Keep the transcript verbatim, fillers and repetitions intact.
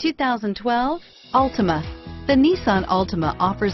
two thousand twelve Altima. The Nissan Altima offers